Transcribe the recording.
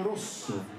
Rosso.